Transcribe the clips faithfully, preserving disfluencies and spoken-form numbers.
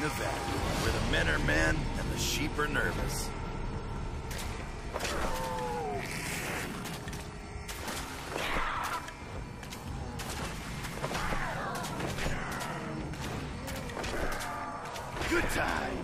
Nevada, where the men are men and the sheep are nervous. Good times.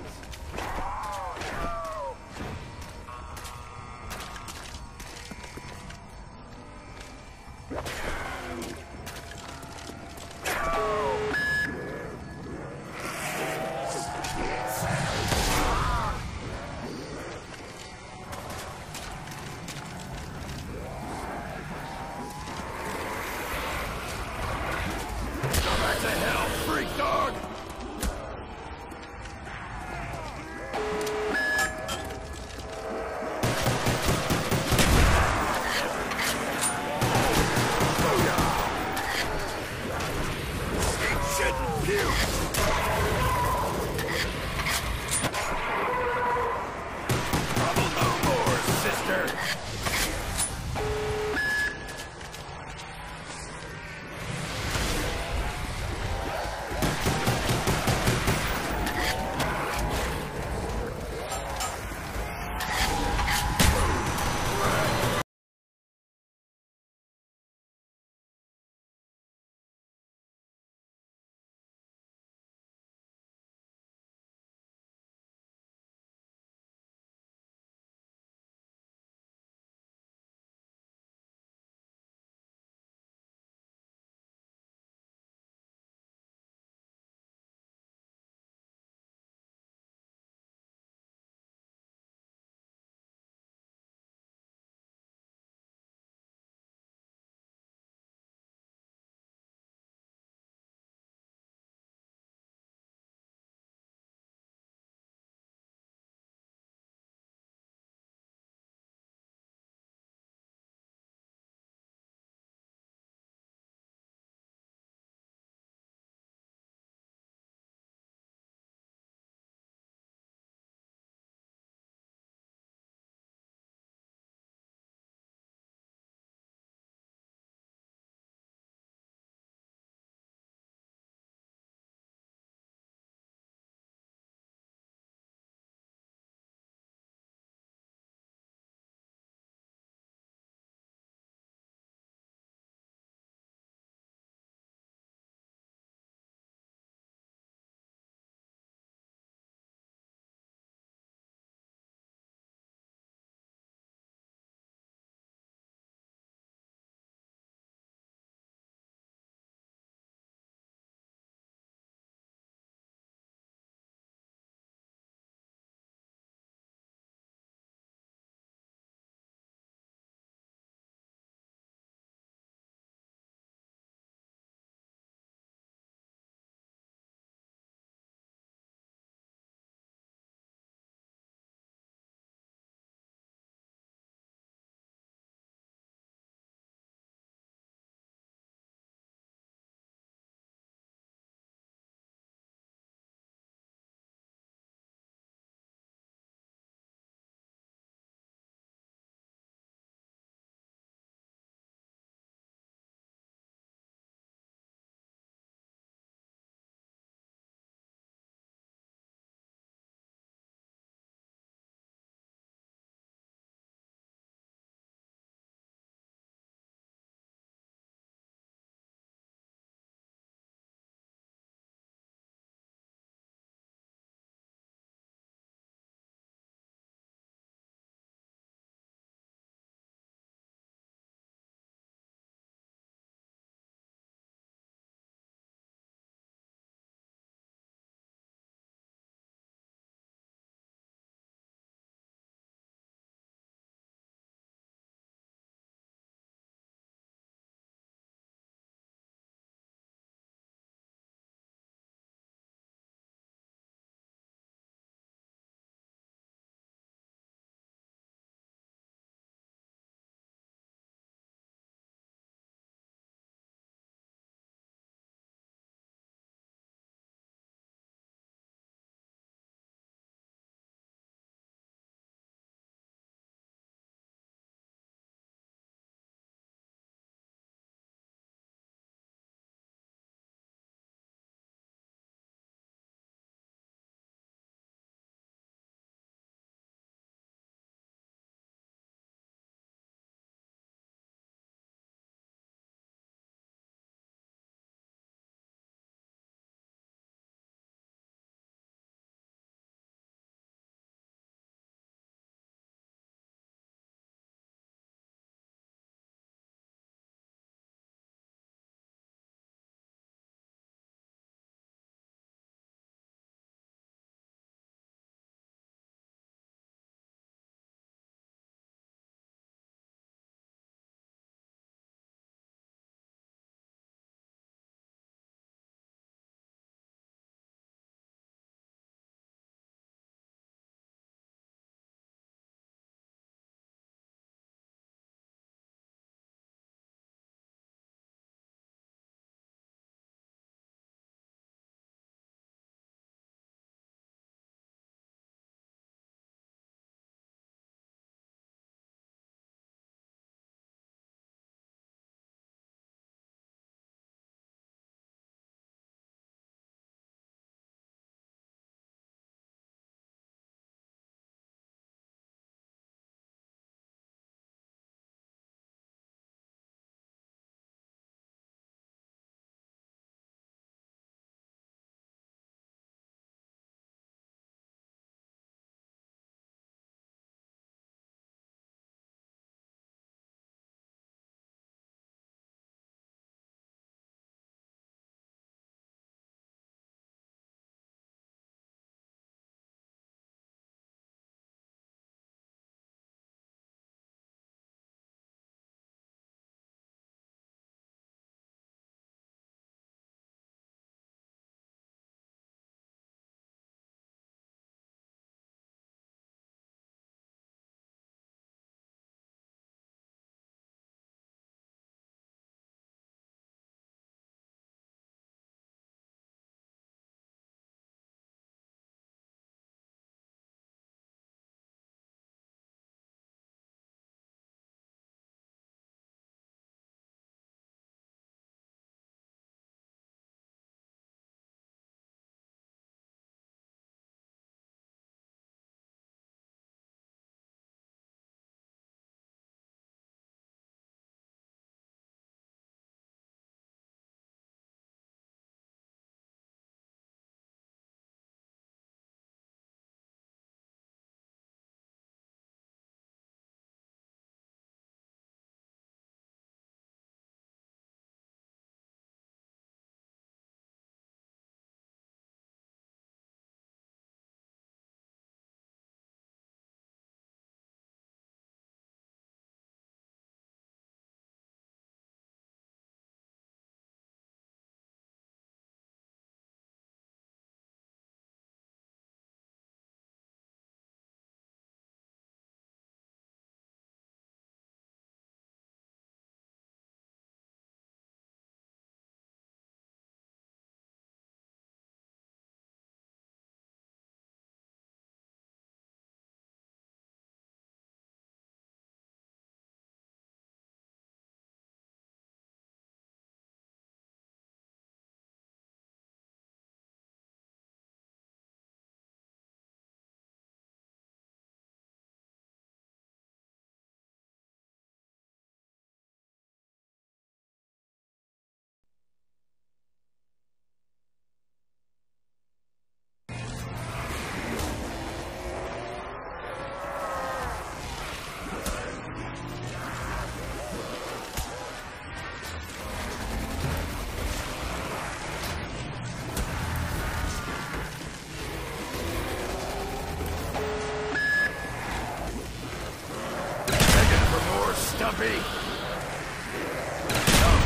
Stumpy! No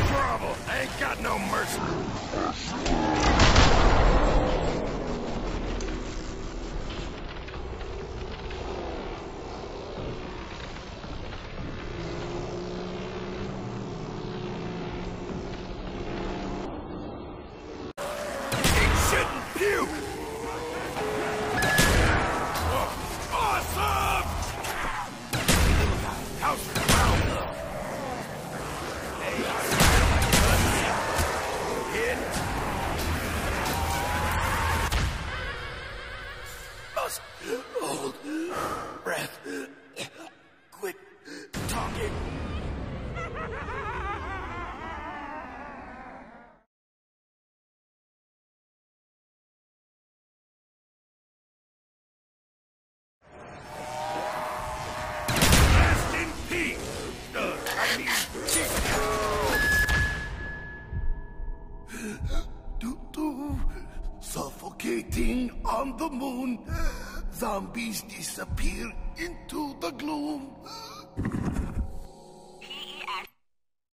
trouble! I ain't got no mercy! Suffocating on the moon, zombies disappear into the gloom.